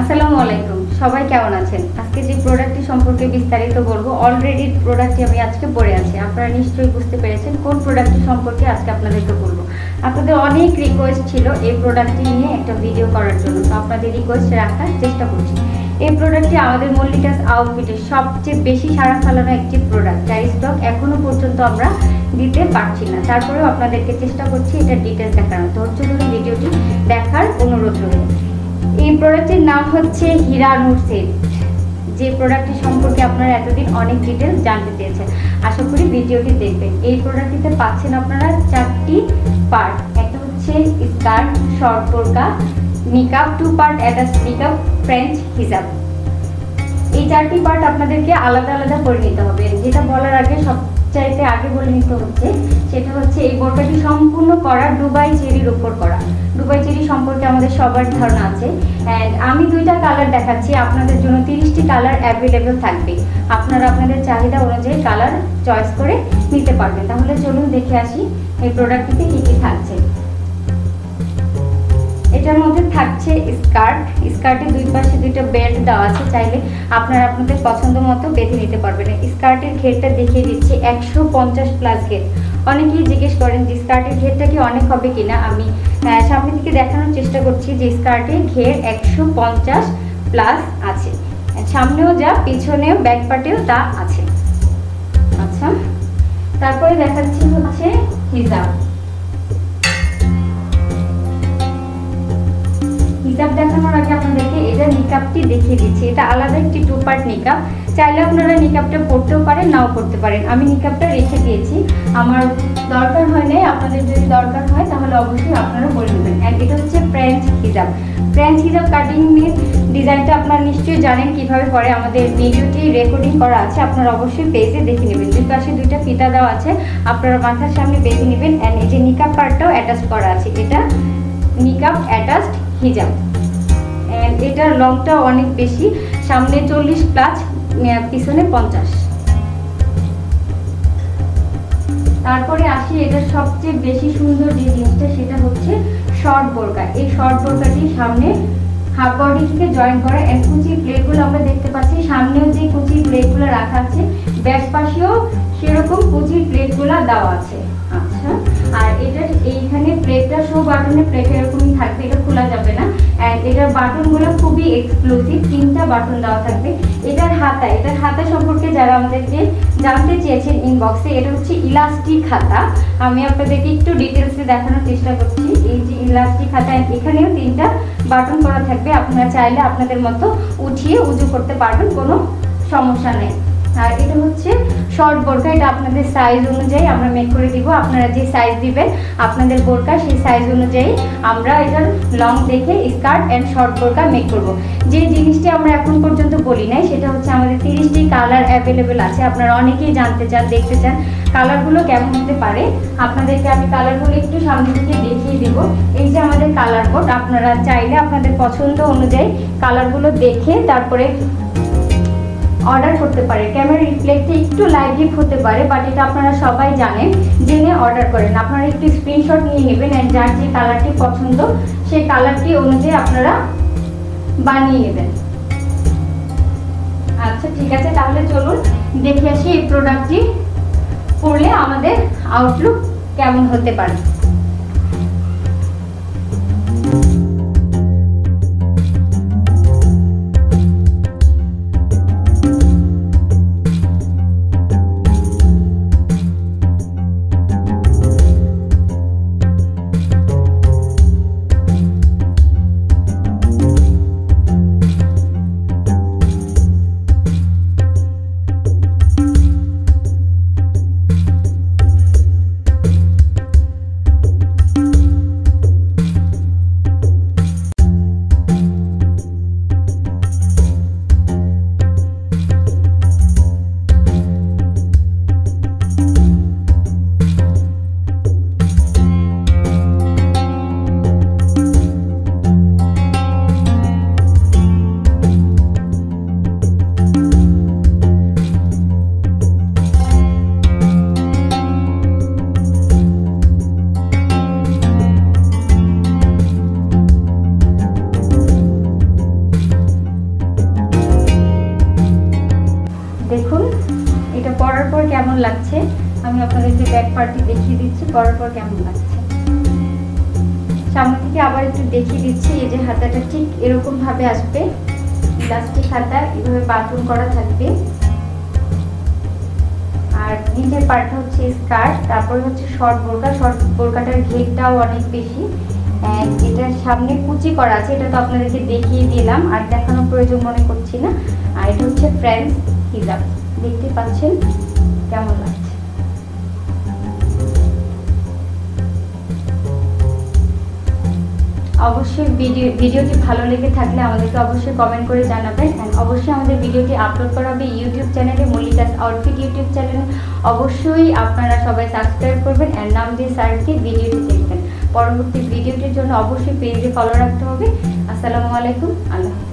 আসসালামু আলাইকুম, সবাই কেমন আছেন? আজকে যে প্রোডাক্টটি সম্পর্কে বিস্তারিত বলবো, অলরেডি প্রোডাক্টটি আমি আজকে পরে আছি, আপনারা নিশ্চয়ই বুঝতে পেরেছেন কোন প্রোডাক্টটি সম্পর্কে আজকে আপনাদেরকে বলবো। আপনাদের অনেক রিকোয়েস্ট ছিল এই প্রোডাক্টটি নিয়ে একটা ভিডিও করার জন্য, তো আপনাদের রিকোয়েস্ট রাখার চেষ্টা করছি। এই প্রোডাক্টটি আমাদের মল্লিকাস আউটফিটের সবচেয়ে বেশি সাড়া ফেলানো একটি প্রোডাক্ট, যার স্টক এখনও পর্যন্ত আমরা দিতে পারছি না, তারপরেও আপনাদেরকে চেষ্টা করছি এটা ডিটেলস দেখানো। তো হচ্ছে ভিডিওটি দেখার অনুরোধ রইল। এই প্রোডাক্টের নাম হচ্ছে হিরানুর সেট, যে প্রোডাক্টটি সম্পর্কে আপনারা এতদিন অনেক ডিটেলস জানতে চেয়েছেন। আশা করি ভিডিওটি দেখবেন। এই প্রোডাক্টটিতে পাচ্ছেন আপনারা চারটি পার্ট, একটা হচ্ছে স্কার্ট, শর্ট বোরকা, নিকাব, টু পার্ট অ্যাটাচ নিকাব, ফ্রেঞ্চ হিজাব। এই চারটি পার্ট আপনাদেরকে আলাদা আলাদা করে নিতে হবে। যেটা বলার আগে সবচাইতে আগে বলে নিতে হচ্ছে, সেটা হচ্ছে এই বোরকাটি সম্পূর্ণ করা দুবাই চেরির উপর করা। দুবাই চেরি সম্পর্কে আমাদের সবার ধারণা আছে। অ্যান্ড আমি দুইটা কালার দেখাচ্ছি, আপনাদের জন্য 30টি কালার অ্যাভেলেবেল থাকবে, আপনারা আপনাদের চাহিদা অনুযায়ী কালার চয়েস করে নিতে পারবেন। তাহলে চলুন দেখে আসি এই প্রোডাক্টটিতে কী কী থাকছে। এটার মধ্যে থাকছে স্কার্ট, স্কার্টের দুই পাশে দুইটা বেল্ট দেওয়া আছে, চাইলে আপনারা আপনাদের পছন্দ মতো বেঁধে নিতে পারবেন। স্কার্টের ঘেরটা দেখিয়ে দিচ্ছি, 150+ ঘের। অনেকেই জিজ্ঞেস করেন যে স্কার্টের ঘেরটা কি অনেক হবে কিনা। আমি সামনে থেকে দেখানোর চেষ্টা করছি যে স্কার্টের ঘের 150+ আছে, সামনেও যা পিছনেও ব্যাক পার্টেও তা আছে। আচ্ছা, তারপরে দেখাচ্ছি হচ্ছে হিজাব। নিকাব দেখানোর আগে আপনাদেরকে এটা নিকাবটি দেখিয়ে দিচ্ছি। এটা আলাদা একটি 2 পার্ট নিকাব, চাইলে আপনারা নিকাবটা পরতেও পারেন, নাও পরতে পারেন। আমি নিকাবটা রেখে দিয়েছি, আমার দরকার হয় নাই, আপনাদের যদি দরকার হয় তাহলে অবশ্যই আপনারা বলে দেবেন। এটা হচ্ছে ফ্রেঞ্চ হিজাব। ফ্রেঞ্চ হিজাব কাটিং ডিজাইনটা আপনারা নিশ্চয়ই জানেন কীভাবে করে, আমাদের ভিডিওটি রেকর্ডিং করা আছে, আপনারা অবশ্যই পেজে দেখে নেবেন। দুই পাশে দুইটা ফিতা দেওয়া আছে, আপনারা মাথার সামনে বেঁধে নেবেন। অ্যান্ড এই যে নিকাব পার্টটাও অ্যাটাচ করা আছে, এটা নিকাব অ্যাটাচড হিজাব। অ্যান্ড এটার লংটা অনেক বেশি, সামনে 40+, পিছনে 50। তারপরে আসি এটার সবচেয়ে বেশি সুন্দর যে জিনিসটা, সেটা হচ্ছে শর্ট বোরকা। এই শর্ট বোরকাটি সামনে হাফ বডি থেকে জয়েন করা। এক কুচি প্লেটগুলো আমরা দেখতে পাচ্ছি, সামনেও যে কুচি প্লেটগুলো রাখা আছে, ব্যাক পাশেও সেরকম কুচি প্লেটগুলো দেওয়া আছে। আচ্ছা, আর এটার এইখানে প্লেটটা শো বাটনের প্লেট এরকমই থাকবে, এটা খোলা যাবে না। অ্যান্ড এটার বাটনগুলো খুবই এক্সক্লুসিভ, 3টা বাটন দেওয়া থাকবে। এটার হাতা, এটার হাতা সম্পর্কে যারা আমাদেরকে জানতে চেয়েছেন ইনবক্সে, এটা হচ্ছে ইলাস্টিক হাতা। আমি আপনাদেরকে একটু ডিটেলসে দেখানোর চেষ্টা করছি। এই যে ইলাস্টিক হাতা, এখানেও 3টা বাটন করা থাকবে, আপনারা চাইলে আপনাদের মতো উঠিয়ে উজু করতে পারবেন, কোনো সমস্যা নেই। আর এটা হচ্ছে শর্ট বোরকা, এটা আপনাদের সাইজ অনুযায়ী আমরা মেক করে দিব। আপনারা যে সাইজ দিবেন আপনাদের বোরকা, সেই সাইজ অনুযায়ী আমরা এটার লং দেখে স্কার্ট অ্যান্ড শর্ট বোরকা মেক করব। যে জিনিসটি আমরা এখন পর্যন্ত বলি নাই, সেটা হচ্ছে আমাদের 30টি কালার অ্যাভেলেবেল আছে। আপনারা অনেকেই জানতে চান, দেখতে চান কালারগুলো কেমন হতে পারে। আপনাদেরকে আমি কালারগুলো একটু সামনে থেকে দেখিয়ে দিব। এই যে আমাদের কালার কোড, আপনারা চাইলে আপনাদের পছন্দ অনুযায়ী কালারগুলো দেখে তারপরে অর্ডার করতে পারে। ক্যামেরা রিফ্লেক্টে একটু লাইভ হতে পারে, বাট এটা আপনারা সবাই জানেন, জেনে অর্ডার করেন। আপনারা একটু স্ক্রিনশট নিয়ে নেবেন, অ্যান্ড যার যে কালারটি পছন্দ সেই কালারটি অনুযায়ী আপনারা বানিয়ে নেবেন। আচ্ছা ঠিক আছে, তাহলে চলুন দেখে আসি এই প্রোডাক্টটি পরলে আমাদের আউটলুক কেমন হতে পারে। লাগছে। আমি আপনাদের যে ব্যাক পার্টটি দেখিয়ে দিচ্ছি করার পর কেমন লাগছে। সামনে থেকে আবার একটু দেখিয়ে দিচ্ছি। এই যে হাতাটা ঠিক এরকমভাবে আসবে, ইলাস্টিক হাতা, এভাবে বাটন করা থাকবে। আর নিচের পার্টটা হচ্ছে স্কার্ট, তারপরে হচ্ছে শর্ট বোরকা। শর্ট বোরকাটার ঘেরটাও অনেক বেশি, এটার সামনে কুচি করা আছে, এটা তো আপনাদেরকে দেখিয়ে দিলাম, আর দেখানোর প্রয়োজন মনে করছি না। আর এটা হচ্ছে ফ্রেঞ্চ হিজাব, দেখতে পাচ্ছেন কেমন লাগছে। অবশ্যই ভিডিওটি ভালো লেগে থাকলে আমাদেরকে অবশ্যই কমেন্ট করে জানাবেন। অ্যান্ড অবশ্যই আমাদের ভিডিওটি আপলোড করা হবে ইউটিউব চ্যানেলে, মল্লিকাস আউটফিট ইউটিউব চ্যানেলে। অবশ্যই আপনারা সবাই সাবস্ক্রাইব করবেন অ্যান্ড নাম দিয়ে সার্চ দিয়ে ভিডিওটি দেখবেন। পরবর্তী ভিডিওটির জন্য অবশ্যই পেজে ফলো রাখতে হবে। আসসালামু আলাইকুম, আল্লাহ।